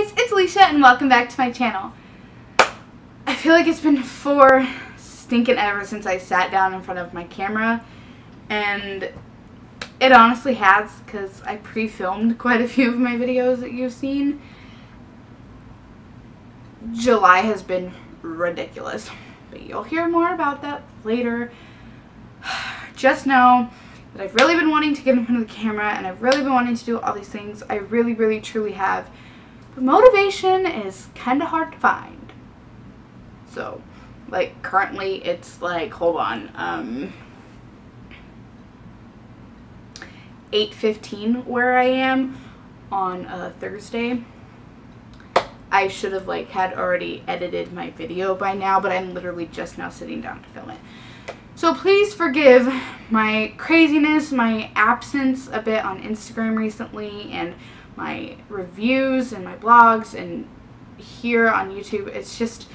guys, it's Alicia and welcome back to my channel. I feel like it's been ever since I sat down in front of my camera, and it honestly has, because I pre-filmed quite a few of my videos that you've seen. July has been ridiculous, but you'll hear more about that later. Just know that I've really been wanting to get in front of the camera, and I've really been wanting to do all these things. I really, really, truly have. But motivation is kind of hard to find. So, like, currently it's like, hold on, 8:15 where I am on a Thursday. I should have, like, had already edited my video by now, but I'm literally just now sitting down to film it. So please forgive my craziness, my absence a bit on Instagram recently, and my reviews and my blogs and here on YouTube. It's just,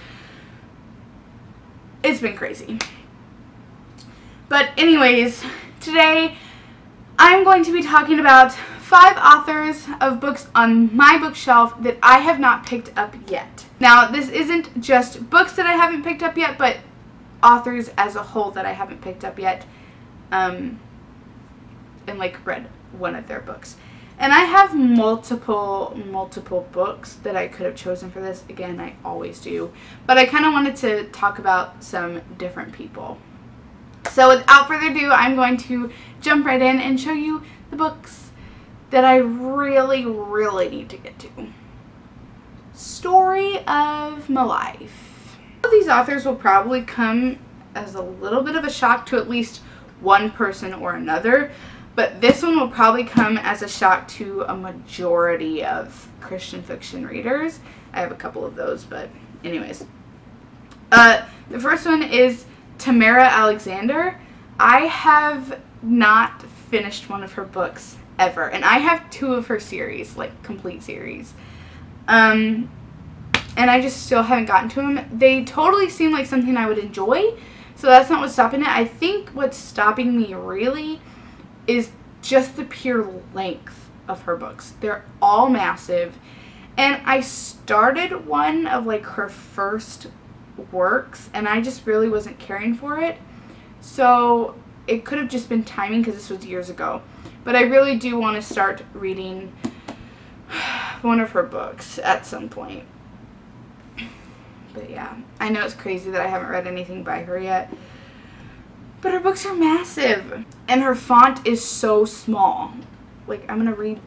it's been crazy. But anyways, today I'm going to be talking about 5 authors of books on my bookshelf that I have not picked up yet. Now, this isn't just books that I haven't picked up yet, but authors as a whole that I haven't picked up yet, and like read one of their books. And I have multiple books that I could have chosen for this. Again, I always do, but I kind of wanted to talk about some different people. So without further ado, I'm going to jump right in and show you the books that I really, really need to get to. Story of my life. These authors will probably come as a little bit of a shock to at least one person or another, but this one will probably come as a shock to a majority of Christian fiction readers. I have a couple of those, but anyways. The first one is Tamara Alexander. I have not finished one of her books ever, and I have 2 of her series, like complete series. And I just still haven't gotten to them. They totally seem like something I would enjoy, so that's not what's stopping it. I think what's stopping me really is just the pure length of her books. They're all massive. And I started one of like her first works, and I just really wasn't caring for it. So it could have just been timing because this was years ago. But I really do want to start reading one of her books at some point. But yeah, I know it's crazy that I haven't read anything by her yet, but her books are massive, and her font is so small. Like, I'm gonna read,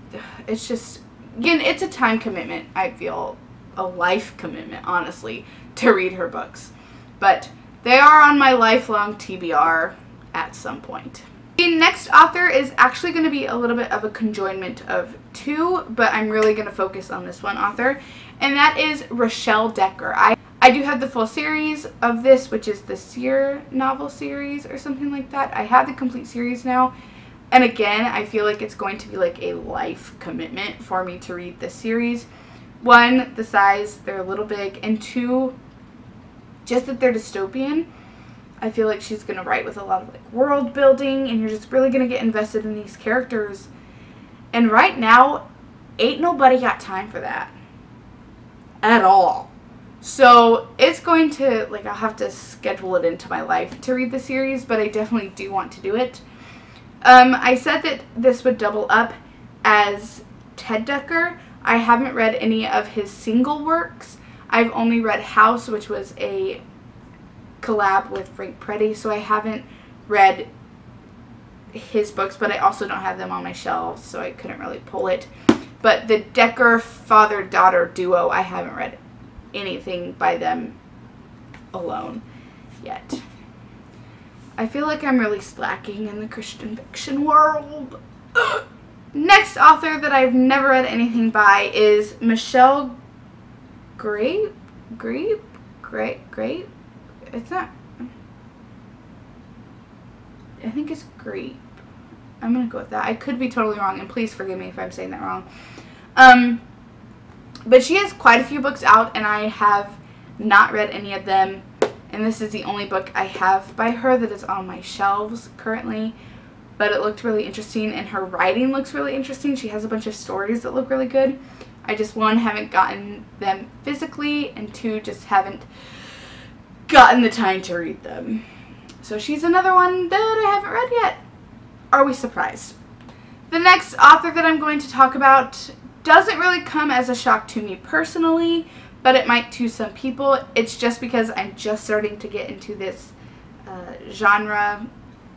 it's just, again, it's a time commitment, I feel, a life commitment, honestly, to read her books. But they are on my lifelong TBR at some point. The next author is actually going to be a little bit of a conjoinment of 2, but I'm really going to focus on this one author, and that is Rochelle Decker. I do have the full series of this, which is the Seer novel series or something like that. I have the complete series now, and again, I feel like it's going to be like a life commitment for me to read this series. 1, the size, they're a little big, and 2, just that they're dystopian. I feel like she's going to write with a lot of like world building, and you're just really going to get invested in these characters. And right now, ain't nobody got time for that at all. So it's going to, like, I'll have to schedule it into my life to read the series, but I definitely do want to do it. I said that this would double up as Ted Decker. I haven't read any of his single works. I've only read House, which was a collab with Frank Pretty, so I haven't read his books, but I also don't have them on my shelves, so I couldn't really pull it. But the Decker father-daughter duo, I haven't read anything by them alone yet. I feel like I'm really slacking in the Christian fiction world. Next author that I've never read anything by is Michelle Grape? Grape? It's not, I think it's Grape. I'm gonna go with that. I could be totally wrong, and please forgive me if I'm saying that wrong. But she has quite a few books out, and I have not read any of them, and this is the only book I have by her that is on my shelves currently. But it looked really interesting, and her writing looks really interesting. She has a bunch of stories that look really good. I just, one, haven't gotten them physically, and two, just haven't gotten the time to read them. So she's another one that I haven't read yet. Are we surprised? The next author that I'm going to talk about doesn't really come as a shock to me personally, but it might to some people. It's just because I'm just starting to get into this genre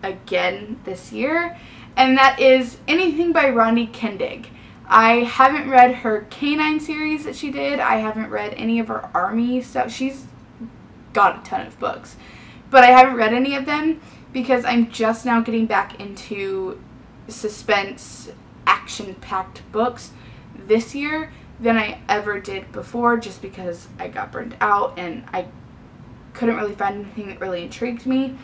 again this year, and that is anything by Ronnie Kendig. I haven't read her Canine series that she did. I haven't read any of her Army stuff. She's got a ton of books, but I haven't read any of them because I'm just now getting back into suspense, action-packed books this year than I ever did before, just because I got burned out and I couldn't really find anything that really intrigued me.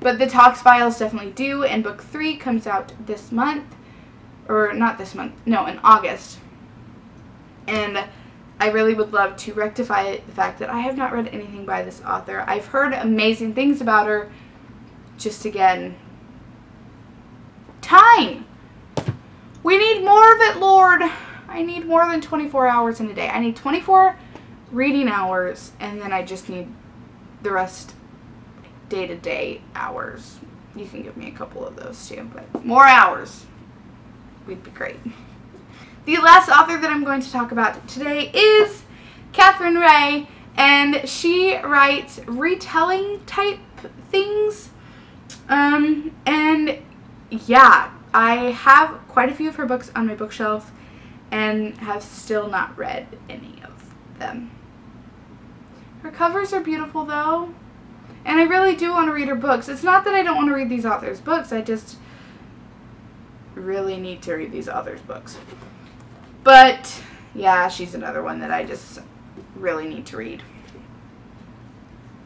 But the Tox Files definitely do, and book 3 comes out this month, or not this month, no, in August. And I really would love to rectify the fact that I have not read anything by this author. I've heard amazing things about her, just again, time! We need more of it, Lord! I need more than 24 hours in a day. I need 24 reading hours, and then I just need the rest day-to-day hours. You can give me a couple of those too, but more hours would be great. The last author that I'm going to talk about today is Katherine Ray, and she writes retelling type things, and yeah, I have quite a few of her books on my bookshelf and have still not read any of them. Her covers are beautiful though, and I really do want to read her books. It's not that I don't want to read these authors' books, I just really need to read these authors' books. But yeah, she's another one that I just really need to read.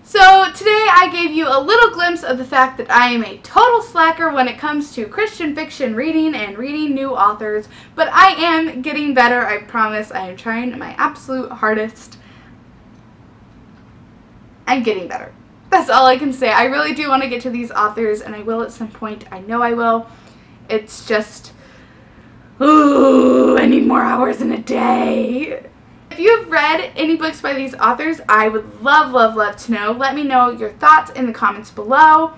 So today I gave you a little glimpse of the fact that I am a total slacker when it comes to Christian fiction reading and reading new authors, but I am getting better, I promise. I am trying my absolute hardest. I'm getting better. That's all I can say. I really do want to get to these authors, and I will at some point. I know I will. It's just, ooh, I need more hours in a day. If you've read any books by these authors, I would love, love, love to know. Let me know your thoughts in the comments below.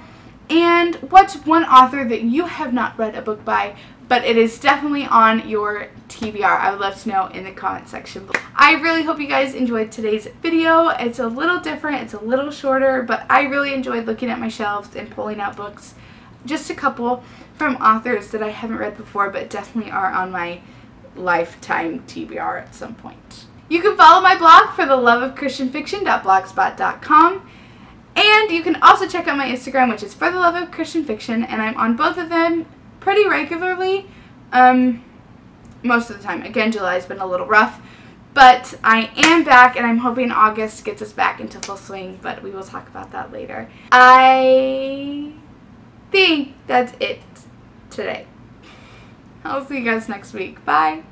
And what's one author that you have not read a book by, but it is definitely on your TBR? I would love to know in the comment section below. I really hope you guys enjoyed today's video. It's a little different, it's a little shorter, but I really enjoyed looking at my shelves and pulling out books. Just a couple from authors that I haven't read before, but definitely are on my lifetime TBR at some point. You can follow my blog, For the Love of Christian Fiction.blogspot.com, and you can also check out my Instagram, which is For the Love of Christian Fiction, and I'm on both of them pretty regularly, most of the time. Again, July's been a little rough, but I am back, and I'm hoping August gets us back into full swing, but we will talk about that later. I think that's it today. I'll see you guys next week. Bye!